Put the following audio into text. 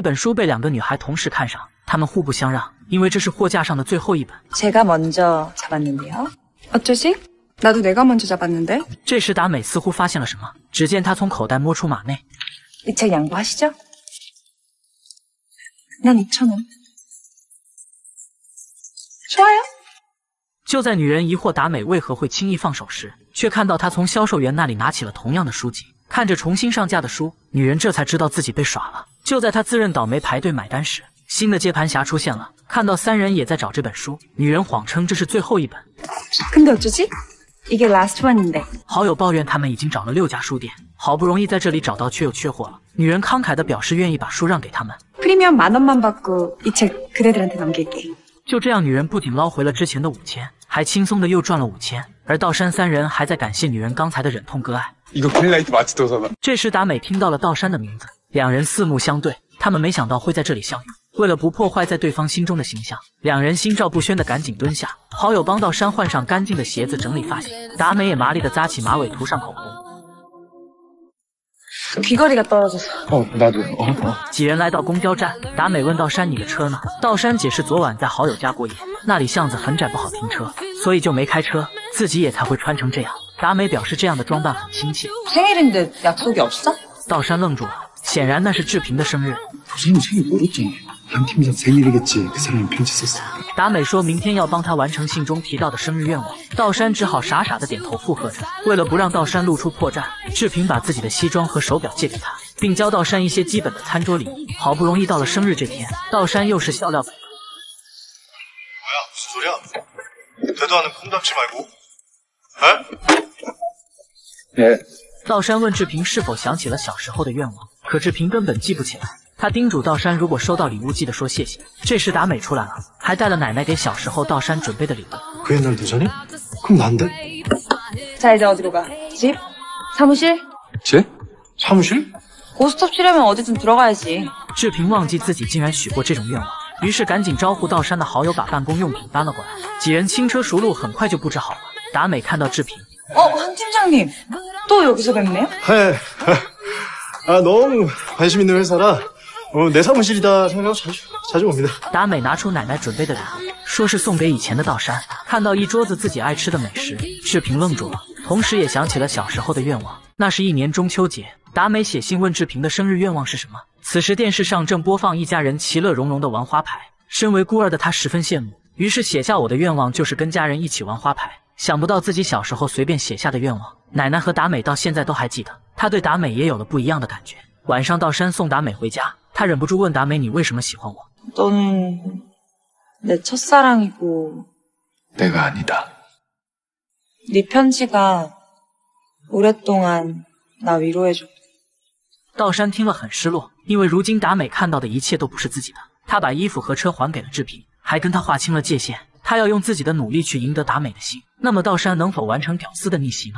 一本书被两个女孩同时看上，她们互不相让，因为这是货架上的最后一本。제가먼저잡았는데요어쩌지나도내가먼저잡았는데这时达美似乎发现了什么，只见她从口袋摸出马内。이책양보하시죠난 2,000원 좋아요就在女人疑惑达美为何会轻易放手时，却看到她从销售员那里拿起了同样的书籍。看着重新上架的书，女人这才知道自己被耍了。就在她自认倒霉排队买单时，新的接盘侠出现了。看到三人也在找这本书，女人谎称这是最后一本。근데어쩌지이게 last one인데。好友抱怨他们已经找了6家书店，好不容易在这里找到却又缺货了。女人慷慨地表示愿意把书让给他们。프리미엄10,000원만 받고 이 책 그대들한테 넘길게。就这样，女人不仅捞回了之前的5000，还轻松的又赚了5000。而道山三人还在感谢女人刚才的忍痛割爱。这时达美听到了道山的名字，两人四目相对，他们没想到会在这里相遇。为了不破坏在对方心中的形象，两人心照不宣的赶紧蹲下。好友帮道山换上干净的鞋子，整理发型，达美也麻利的扎起马尾，涂上口红。几人来到公交站，达美问道山：“你的车呢？”道山解释昨晚在好友家过夜，那里巷子很窄，不好停车，所以就没开车，自己也才会穿成这样。达美表示这样的装扮很亲切。道山愣住了，显然那是志平的生日。达美说明天要帮他完成信中提到的生日愿望，道山只好傻傻的点头附和着。为了不让道山露出破绽，志平把自己的西装和手表借给他，并教道山一些基本的餐桌礼仪。好不容易到了生日这天，道山又是笑料满满。道山问志平是否想起了小时候的愿望，可志平根本记不起来。他叮嘱道山，如果收到礼物，记得说谢谢。这时达美出来了，还带了奶奶给小时候道山准备的礼物。志平忘记自己竟然许过这种愿望，于是赶紧招呼道山的好友把办公用品搬了过来。几人轻车熟路，很快就布置好了。达美看到志平，韩팀장님，또여기서뵙네요。너무관심있는회사라내사무실이다생각하고자주옵니다。达美拿出奶奶准备的礼物，说是送给以前的道山。看到一桌子自己爱吃的美食，志平愣住了，同时也想起了小时候的愿望。那是一年中秋节，达美写信问志平的生日愿望是什么。此时电视上正播放一家人其乐融融的玩花牌，身为孤儿的他十分羡慕，于是写下我的愿望就是跟家人一起玩花牌。想不到自己小时候随便写下的愿望，奶奶和达美到现在都还记得，他对达美也有了不一样的感觉。晚上道山送达美回家，他忍不住问达美：“你为什么喜欢我？”道山听了很失落，因为如今达美看到的一切都不是自己的。他把衣服和车还给了志平，还跟他划清了界限。他要用自己的努力去赢得达美的心，那么道山能否完成屌丝的逆袭呢？